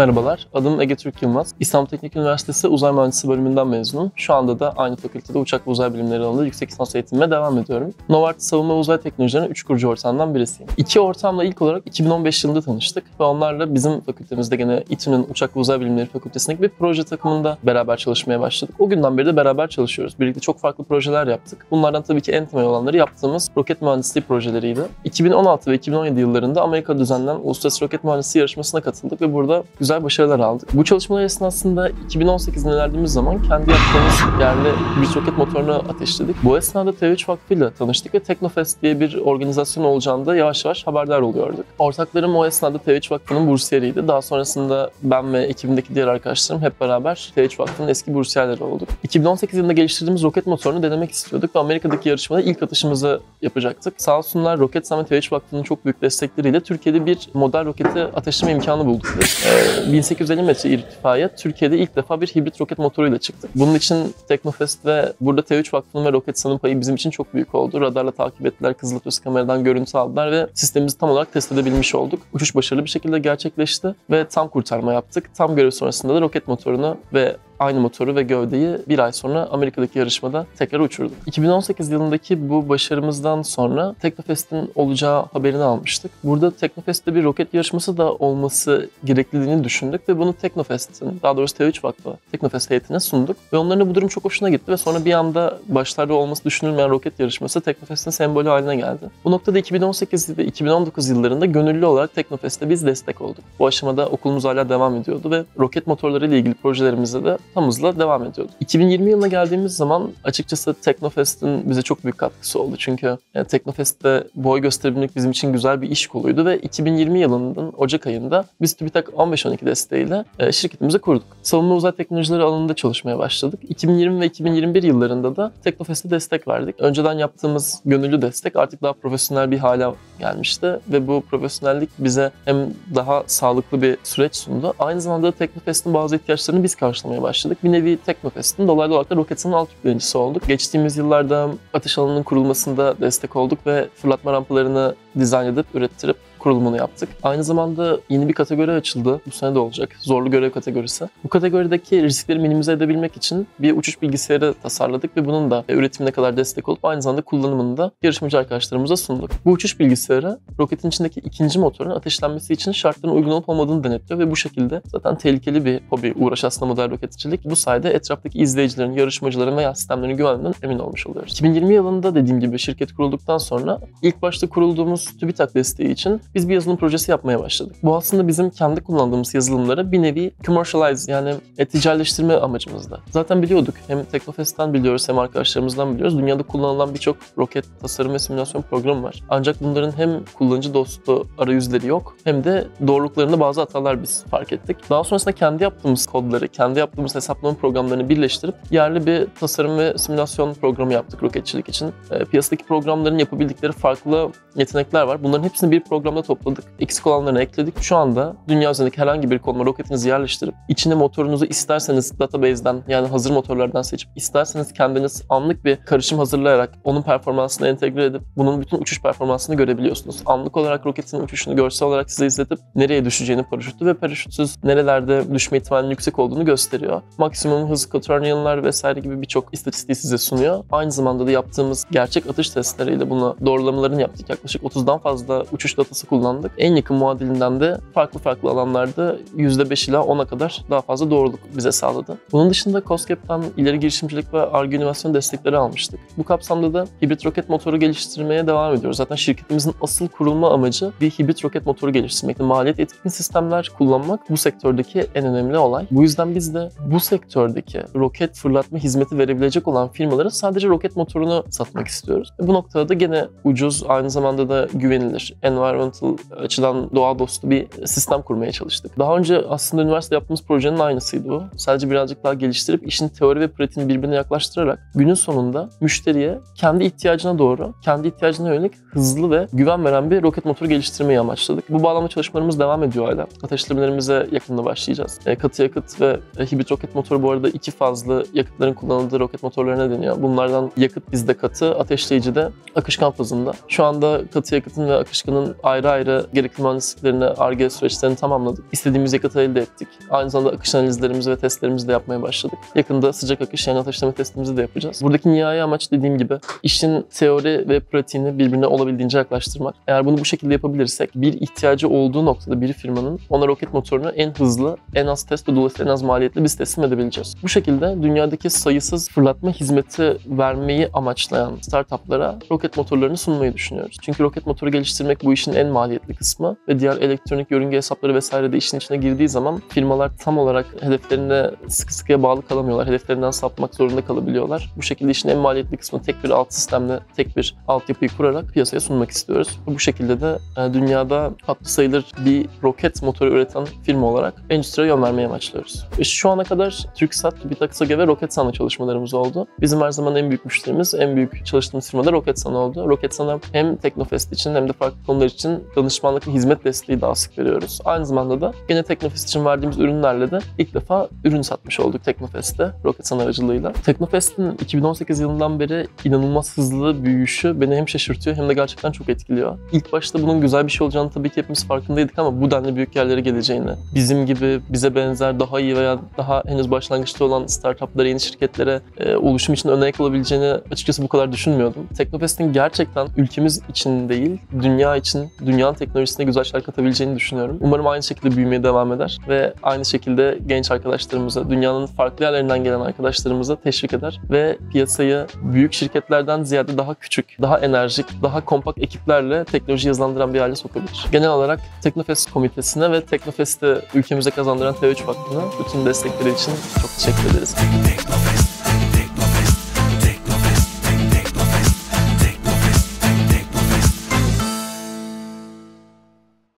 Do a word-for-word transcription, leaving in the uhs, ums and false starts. Merhabalar, adım Ege Türkyılmaz. İstanbul Teknik Üniversitesi Uzay Mühendisi bölümünden mezunum. Şu anda da aynı fakültede Uçak ve Uzay Bilimleri alanında yüksek lisans eğitimime devam ediyorum. Novart Savunma Uzay Teknolojilerinin üç kurucu ortağından birisiyim. İki ortağımla ilk olarak iki bin on beş yılında tanıştık ve onlarla bizim fakültemizde gene İTÜ'nün Uçak ve Uzay Bilimleri Fakültesindeki bir proje takımında beraber çalışmaya başladık. O günden beri de beraber çalışıyoruz. Birlikte çok farklı projeler yaptık. Bunlardan tabii ki en temel olanları yaptığımız roket mühendisliği projeleriydi. iki bin on altı ve iki bin on yedi yıllarında Amerika'da düzenlenen Uluslararası Roket Mühendisliği yarışmasına katıldık ve burada güzel başarılar aldık. Bu çalışmalar esnasında iki bin on sekiz'de ilerlediğimiz zaman kendi yaptığımız yerli bir roket motorunu ateşledik. Bu esnada T üç Vakfı ile tanıştık ve Teknofest diye bir organizasyon olacağında yavaş yavaş haberdar oluyorduk. Ortaklarım o esnada T üç Vakfı'nın bursiyeriydi. Daha sonrasında ben ve ekibimdeki diğer arkadaşlarım hep beraber T üç Vakfı'nın eski bursiyerleri olduk. iki bin on sekiz yılında geliştirdiğimiz roket motorunu denemek istiyorduk ve Amerika'daki yarışmada ilk atışımızı yapacaktık. Sağ olsunlar Roketsan ve T üç Vakfı'nın çok büyük destekleriyle Türkiye'de bir model roketi ateşleme imkanı bulduk. bin sekiz yüz elli metre irtifaya Türkiye'de ilk defa bir hibrit roket motoruyla çıktık. Bunun için Teknofest ve burada T üç Vakfı'nın ve Roketsan'ın payı bizim için çok büyük oldu. Radarla takip ettiler, kızılötesi kameradan görüntü aldılar ve sistemimizi tam olarak test edebilmiş olduk. Uçuş başarılı bir şekilde gerçekleşti ve tam kurtarma yaptık. Tam görev sonrasında da roket motorunu ve aynı motoru ve gövdeyi bir ay sonra Amerika'daki yarışmada tekrar uçurduk. iki bin on sekiz yılındaki bu başarımızdan sonra Teknofest'in olacağı haberini almıştık. Burada Teknofest'te bir roket yarışması da olması gerekliliğini düşündük ve bunu Teknofest'in, daha doğrusu T üç Vakfı Teknofest heyetine sunduk ve onların bu durum çok hoşuna gitti ve sonra bir anda başlarda olması düşünülmeyen roket yarışması Teknofest'in sembolü haline geldi. Bu noktada iki bin on sekiz ve iki bin on dokuz yıllarında gönüllü olarak Teknofest'e biz destek olduk. Bu aşamada okulumuz hala devam ediyordu ve roket motorları ile ilgili projelerimizde de hızla devam ediyordu. iki bin yirmi yılına geldiğimiz zaman açıkçası Teknofest'in bize çok büyük katkısı oldu. Çünkü yani Teknofest'te boy gösterebilmek bizim için güzel bir iş koluydu ve iki bin yirmi yılının Ocak ayında biz TÜBİTAK on beş on iki desteğiyle şirketimizi kurduk. Savunma uzay teknolojileri alanında çalışmaya başladık. iki bin yirmi ve iki bin yirmi bir yıllarında da Teknofest'e destek verdik. Önceden yaptığımız gönüllü destek artık daha profesyonel bir hale gelmişti ve bu profesyonellik bize hem daha sağlıklı bir süreç sundu. Aynı zamanda Teknofest'in bazı ihtiyaçlarını biz karşılamaya başladık. Bir nevi Teknofest'in dolaylı olarak da Roketsan'ın alt yüklenicisi olduk. Geçtiğimiz yıllarda atış alanının kurulmasında destek olduk ve fırlatma rampalarını dizayn edip, ürettirip kurulumunu yaptık. Aynı zamanda yeni bir kategori açıldı. Bu sene de olacak. Zorlu görev kategorisi. Bu kategorideki riskleri minimize edebilmek için bir uçuş bilgisayarı tasarladık ve bunun da üretimine kadar destek olup aynı zamanda kullanımını da yarışmacı arkadaşlarımıza sunduk. Bu uçuş bilgisayarı roketin içindeki ikinci motorun ateşlenmesi için şartların uygun olup olmadığını denetliyor ve bu şekilde zaten tehlikeli bir hobi, uğraş aslında model roketçilik. Bu sayede etraftaki izleyicilerin, yarışmacıların veya sistemlerin güvenliğinden emin olmuş oluyoruz. iki bin yirmi yılında dediğim gibi şirket kurulduktan sonra ilk başta kurulduğumuz TÜBİTAK desteği için biz bir yazılım projesi yapmaya başladık. Bu aslında bizim kendi kullandığımız yazılımları bir nevi commercialize yani ticaretleştirme amacımızda. Zaten biliyorduk. Hem Teknofest'ten biliyoruz hem arkadaşlarımızdan biliyoruz. Dünyada kullanılan birçok roket tasarım ve simülasyon programı var. Ancak bunların hem kullanıcı dostu arayüzleri yok hem de doğruluklarında bazı hatalar biz fark ettik. Daha sonrasında kendi yaptığımız kodları, kendi yaptığımız hesaplama programlarını birleştirip yerli bir tasarım ve simülasyon programı yaptık roketçilik için. E, piyasadaki programların yapabildikleri farklı yetenekler var. Bunların hepsini bir programda topladık. Eksik olanlarını ekledik. Şu anda dünya üzerindeki herhangi bir konuma roketinizi yerleştirip içine motorunuzu isterseniz database'den yani hazır motorlardan seçip isterseniz kendiniz anlık bir karışım hazırlayarak onun performansını entegre edip bunun bütün uçuş performansını görebiliyorsunuz. Anlık olarak roketin uçuşunu görsel olarak size izletip nereye düşeceğini paraşütlü ve paraşütsüz nerelerde düşme ihtimalinin yüksek olduğunu gösteriyor. Maksimum hız, quaternions vesaire gibi birçok istatistiği size sunuyor. Aynı zamanda da yaptığımız gerçek atış testleriyle bunu doğrulamalarını yaptık. Yaklaşık otuzdan fazla uçuş datası kullandık. En yakın muadilinden de farklı farklı alanlarda yüzde beş ila ona kadar daha fazla doğruluk bize sağladı. Bunun dışında KOSGEB'den ileri girişimcilik ve Ar-Ge inovasyon destekleri almıştık. Bu kapsamda da hibrit roket motoru geliştirmeye devam ediyoruz. Zaten şirketimizin asıl kurulma amacı bir hibrit roket motoru geliştirmekti. Maliyet etkin sistemler kullanmak bu sektördeki en önemli olay. Bu yüzden biz de bu sektördeki roket fırlatma hizmeti verebilecek olan firmalara sadece roket motorunu satmak istiyoruz. Bu noktada da gene ucuz, aynı zamanda da güvenilir, environment açıdan doğa dostu bir sistem kurmaya çalıştık. Daha önce aslında üniversite yaptığımız projenin aynısıydı bu. Sadece birazcık daha geliştirip işin teori ve pratiğini birbirine yaklaştırarak günün sonunda müşteriye kendi ihtiyacına doğru, kendi ihtiyacına yönelik hızlı ve güven veren bir roket motoru geliştirmeyi amaçladık. Bu bağlamda çalışmalarımız devam ediyor hala. Ateşlemelerimize yakında başlayacağız. E, katı yakıt ve e, hibrit roket motoru bu arada iki fazlı yakıtların kullanıldığı roket motorlarına deniyor. Bunlardan yakıt bizde katı, ateşleyici de akışkan fazında. Şu anda boyunca katı yakıtın ve akışkanın ayrı ayrı gerekli mühendisliklerini, Ar-Ge süreçlerini tamamladık. İstediğimiz yakıtı elde ettik. Aynı zamanda akış analizlerimizi ve testlerimizi de yapmaya başladık. Yakında sıcak akış yani ateşleme testimizi de yapacağız. Buradaki nihai amaç dediğim gibi işin teori ve pratiğini birbirine olabildiğince yaklaştırmak. Eğer bunu bu şekilde yapabilirsek bir ihtiyacı olduğu noktada bir firmanın ona roket motorunu en hızlı, en az test ve dolayısıyla en az maliyetli biz teslim edebileceğiz. Bu şekilde dünyadaki sayısız fırlatma hizmeti vermeyi amaçlayan startuplara roket motorlarını sunmayı düşünüyoruz. Çünkü roket motoru geliştirmek bu işin en maliyetli kısmı ve diğer elektronik yörünge hesapları vesaire de işin içine girdiği zaman firmalar tam olarak hedeflerine sıkı sıkıya bağlı kalamıyorlar. Hedeflerinden sapmak zorunda kalabiliyorlar. Bu şekilde işin en maliyetli kısmı tek bir alt sistemle, tek bir altyapıyı kurarak piyasaya sunmak istiyoruz. Bu şekilde de dünyada hatırı sayılır bir roket motoru üreten firma olarak endüstriye yön vermeye amaçlıyoruz. Şu ana kadar Türksat, TÜBİTAK, Ege ve Roketsan'la çalışmalarımız oldu. Bizim her zaman en büyük müşterimiz, en büyük çalıştığımız firma da Roketsan oldu. Roketsan'a hem Teknofest için hem de farklı konular için danışmanlık ve hizmet desteği daha sık veriyoruz. Aynı zamanda da gene Teknofest için verdiğimiz ürünlerle de ilk defa ürün satmış olduk Teknofest'te Roketsan aracılığıyla. Teknofest'in iki bin on sekiz yılından beri inanılmaz hızlı büyüyüşü beni hem şaşırtıyor hem de gerçekten çok etkiliyor. İlk başta bunun güzel bir şey olacağını tabii ki hepimiz farkındaydık ama bu denli büyük yerlere geleceğini, bizim gibi bize benzer daha iyi veya daha henüz başlangıçta olan startuplara, yeni şirketlere e, oluşum için örnek olabileceğini açıkçası bu kadar düşünmüyordum. Teknofest'in gerçekten ülkemiz için değil, dünya için, dünyanın teknolojisine güzel şeyler katabileceğini düşünüyorum. Umarım aynı şekilde büyümeye devam eder ve aynı şekilde genç arkadaşlarımıza, dünyanın farklı yerlerinden gelen arkadaşlarımıza teşvik eder ve piyasayı büyük şirketlerden ziyade daha küçük, daha enerjik, daha kompakt ekiplerle teknolojiyi hızlandıran bir hale sokabilir. Genel olarak Teknofest komitesine ve Teknofest'i ülkemize kazandıran T üç Vakfı'na bütün destekleri için çok teşekkür ederiz.